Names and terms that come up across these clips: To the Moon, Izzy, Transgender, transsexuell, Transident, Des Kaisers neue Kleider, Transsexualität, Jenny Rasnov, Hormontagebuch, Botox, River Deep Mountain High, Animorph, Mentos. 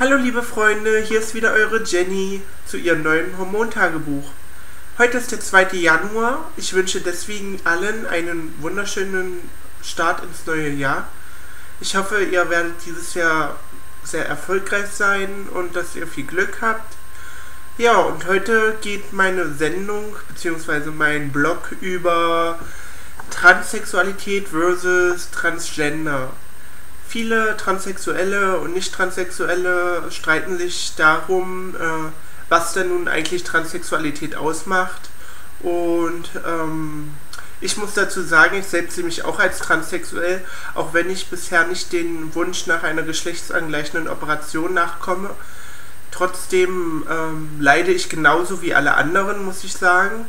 Hallo liebe Freunde, hier ist wieder eure Jenny zu ihrem neuen Hormontagebuch. Heute ist der 2. Januar. Ich wünsche deswegen allen einen wunderschönen Start ins neue Jahr. Ich hoffe, ihr werdet dieses Jahr sehr erfolgreich sein und dass ihr viel Glück habt. Ja, und heute geht meine Sendung bzw. mein Blog über Transsexualität versus Transgender. Viele Transsexuelle und Nicht-Transsexuelle streiten sich darum, was denn nun eigentlich Transsexualität ausmacht. Und ich muss dazu sagen, ich selbst sehe mich auch als transsexuell, auch wenn ich bisher nicht den Wunsch nach einer geschlechtsangleichenden Operation nachkomme. Trotzdem leide ich genauso wie alle anderen, muss ich sagen,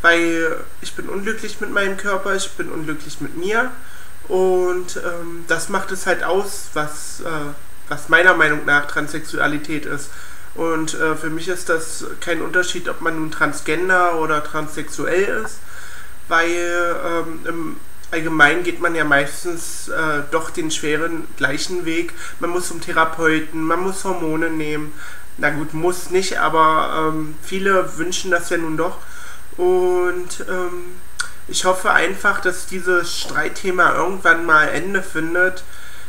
weil ich bin unglücklich mit meinem Körper, ich bin unglücklich mit mir. Und das macht es halt aus, was meiner Meinung nach Transsexualität ist. Und für mich ist das kein Unterschied, ob man nun Transgender oder transsexuell ist, weil im Allgemeinen geht man ja meistens doch den schweren gleichen Weg. Man muss zum Therapeuten, man muss Hormone nehmen. Na gut, muss nicht, aber viele wünschen das ja nun doch. Und ich hoffe einfach, dass dieses Streitthema irgendwann mal Ende findet.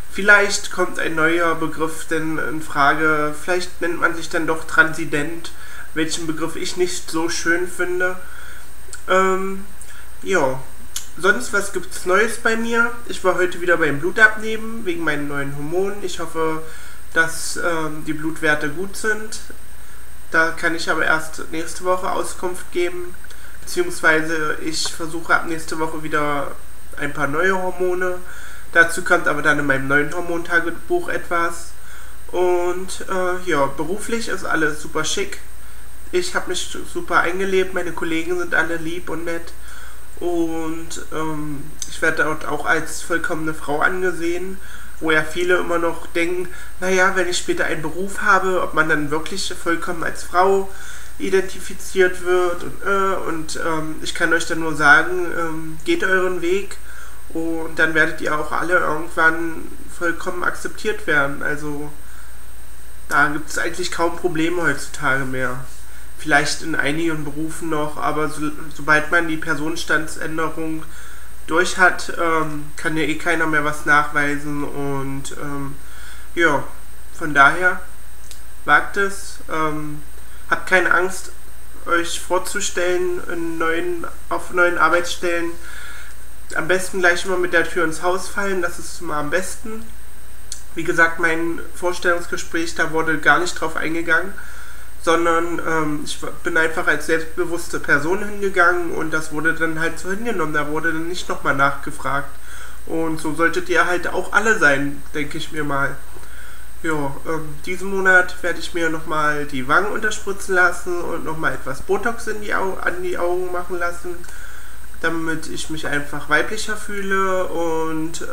Vielleicht kommt ein neuer Begriff denn in Frage. Vielleicht nennt man sich dann doch Transident, welchen Begriff ich nicht so schön finde. Ja, sonst was gibt's Neues bei mir? Ich war heute wieder beim Blutabnehmen wegen meinen neuen Hormonen. Ich hoffe, dass die Blutwerte gut sind. Da kann ich aber erst nächste Woche Auskunft geben. Beziehungsweise ich versuche ab nächste Woche wieder ein paar neue Hormone. Dazu kommt aber dann in meinem neuen Hormontagebuch etwas. Und ja, beruflich ist alles super schick. Ich habe mich super eingelebt, meine Kollegen sind alle lieb und nett. Und ich werde dort auch als vollkommene Frau angesehen, wo ja viele immer noch denken, naja, wenn ich später einen Beruf habe, ob man dann wirklich vollkommen als Frau identifiziert wird und ich kann euch dann nur sagen, geht euren Weg und dann werdet ihr auch alle irgendwann vollkommen akzeptiert werden. Also da gibt es eigentlich kaum Probleme heutzutage mehr. Vielleicht in einigen Berufen noch, aber sobald man die Personenstandsänderung durch hat, kann ja eh keiner mehr was nachweisen und ja, von daher wagt es. Habt keine Angst, euch vorzustellen auf neuen Arbeitsstellen. Am besten gleich immer mit der Tür ins Haus fallen, das ist immer am besten. Wie gesagt, mein Vorstellungsgespräch, da wurde gar nicht drauf eingegangen, sondern ich bin einfach als selbstbewusste Person hingegangen und das wurde dann halt so hingenommen, da wurde dann nicht nochmal nachgefragt. Und so solltet ihr halt auch alle sein, denke ich mir mal. Ja, diesen Monat werde ich mir nochmal die Wangen unterspritzen lassen und nochmal etwas Botox an die Augen machen lassen, damit ich mich einfach weiblicher fühle und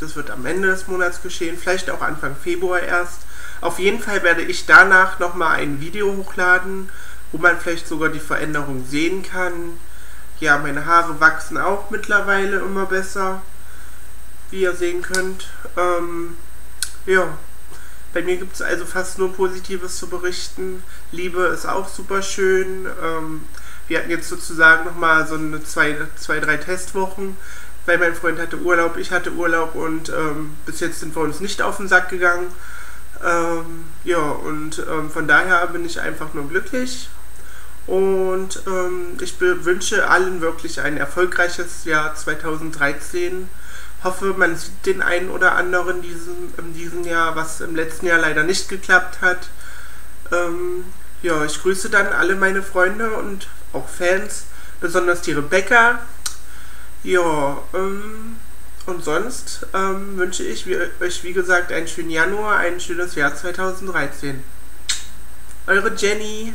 das wird am Ende des Monats geschehen, vielleicht auch Anfang Februar erst. Auf jeden Fall werde ich danach nochmal ein Video hochladen, wo man vielleicht sogar die Veränderung sehen kann. Ja, meine Haare wachsen auch mittlerweile immer besser, wie ihr sehen könnt. Ja. Bei mir gibt es also fast nur Positives zu berichten. Liebe ist auch super schön. Wir hatten jetzt sozusagen nochmal so eine zwei, drei Testwochen, weil mein Freund hatte Urlaub, ich hatte Urlaub und bis jetzt sind wir uns nicht auf den Sack gegangen. Ja, und von daher bin ich einfach nur glücklich. Und ich wünsche allen wirklich ein erfolgreiches Jahr 2013. Ich hoffe, man sieht den einen oder anderen in diesem Jahr, was im letzten Jahr leider nicht geklappt hat. Ja, ich grüße dann alle meine Freunde und auch Fans, besonders die Rebecca. Ja, und sonst wünsche ich euch, wie gesagt, einen schönen Januar, ein schönes Jahr 2013. Eure Jenny.